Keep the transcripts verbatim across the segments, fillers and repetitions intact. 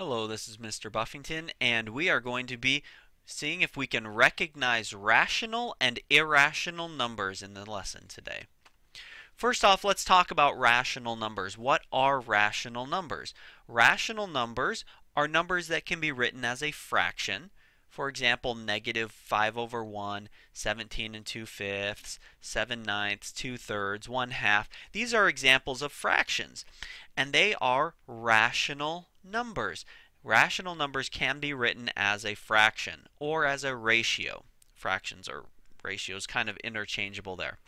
Hello, this is Mister Buffington, and we are going to be seeing if we can recognize rational and irrational numbers in the lesson today. First off, let's talk about rational numbers. What are rational numbers? Rational numbers are numbers that can be written as a fraction. For example, negative five over one, seventeen and two fifths, seven ninths, two thirds, one half. These are examples of fractions, and they are rational numbers. Rational numbers can be written as a fraction or as a ratio. Fractions or ratios, kind of interchangeable there.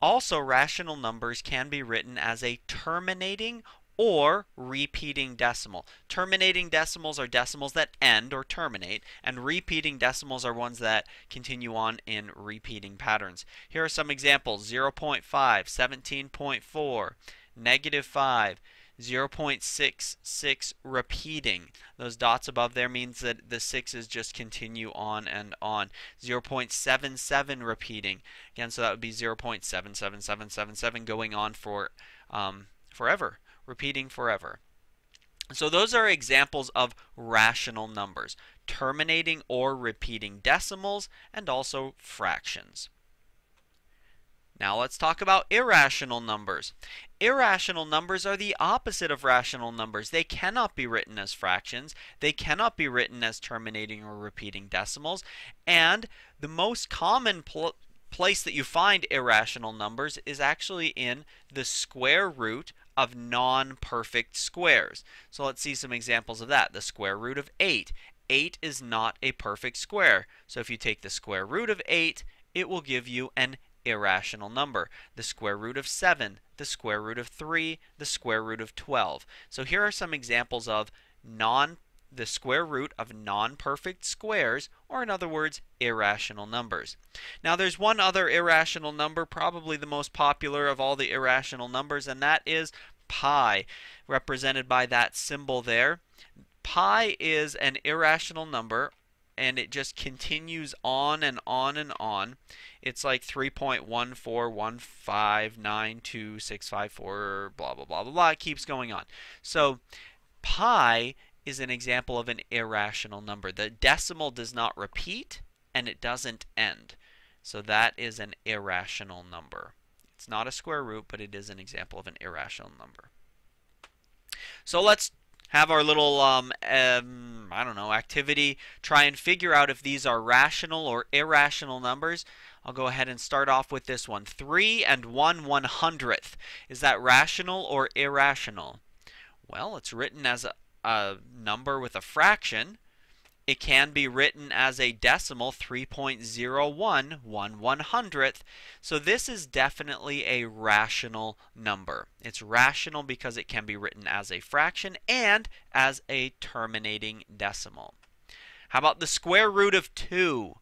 Also, rational numbers can be written as a terminating or repeating decimal. Terminating decimals are decimals that end or terminate, and repeating decimals are ones that continue on in repeating patterns. Here are some examples: zero point five, seventeen point four, negative five, zero point six six, repeating. Those dots above there means that the sixes just continue on and on. zero point seven seven, repeating. Again, so that would be zero point seven seven seven seven seven, going on for um, forever, repeating forever. So those are examples of rational numbers: terminating or repeating decimals, and also fractions. Now let's talk about irrational numbers. Irrational numbers are the opposite of rational numbers. They cannot be written as fractions. They cannot be written as terminating or repeating decimals. And the most common pl- place that you find irrational numbers is actually in the square root of non-perfect squares. So let's see some examples of that. The square root of eight. eight is not a perfect square. So if you take the square root of eight, it will give you an irrational number. The square root of seven, the square root of three, the square root of twelve. So here are some examples of non the square root of non-perfect squares, or in other words, irrational numbers. Now there's one other irrational number, probably the most popular of all the irrational numbers, and that is pi, represented by that symbol there. Pi is an irrational number, and it just continues on and on and on. It's like three point one four one five nine two six five four, blah, blah, blah, blah, blah. It keeps going on. So pi is an example of an irrational number. The decimal does not repeat, and it doesn't end. So that is an irrational number. It's not a square root, but it is an example of an irrational number. So let's have our little, um, um, I don't know, activity. Try and figure out if these are rational or irrational numbers. I'll go ahead and start off with this one. three and one one hundredth. Is that rational or irrational? Well, it's written as a, a number with a fraction. It can be written as a decimal, three point zero one, one one hundredth. So this is definitely a rational number. It's rational because it can be written as a fraction and as a terminating decimal. How about the square root of two?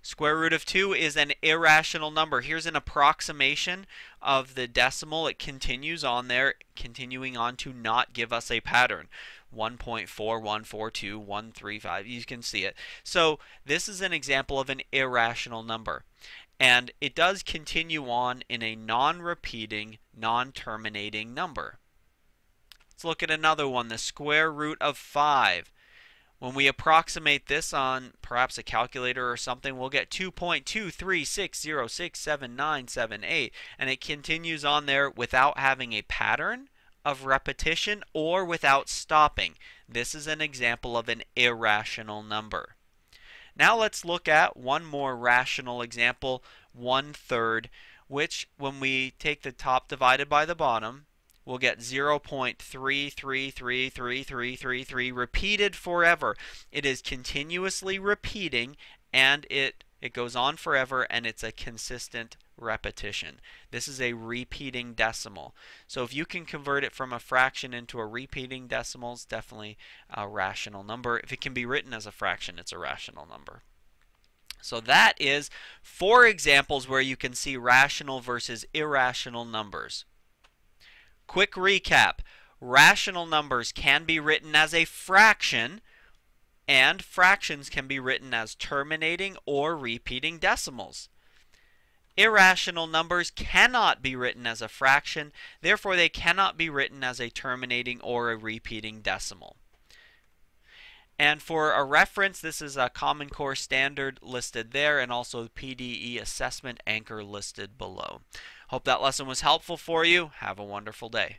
Square root of two is an irrational number. Here's an approximation of the decimal. It continues on there, continuing on to not give us a pattern. one point four one four two one three five, you can see it. So this is an example of an irrational number, and it does continue on in a non-repeating, non-terminating number. Let's look at another one, the square root of five. When we approximate this on perhaps a calculator or something, we'll get two point two three six zero six seven nine seven eight, and it continues on there without having a pattern of repetition or without stopping. This is an example of an irrational number. Now let's look at one more rational example, one third, which when we take the top divided by the bottom, we'll get zero point three three three three three three three, repeated forever. It is continuously repeating, and it It goes on forever, and it's a consistent repetition. This is a repeating decimal. So if you can convert it from a fraction into a repeating decimal, it's definitely a rational number. If it can be written as a fraction, it's a rational number. So that is four examples where you can see rational versus irrational numbers. Quick recap. Rational numbers can be written as a fraction, and fractions can be written as terminating or repeating decimals. Irrational numbers cannot be written as a fraction, therefore they cannot be written as a terminating or a repeating decimal. And for a reference, this is a Common Core standard listed there, and also the P D E assessment anchor listed below. Hope that lesson was helpful for you. Have a wonderful day.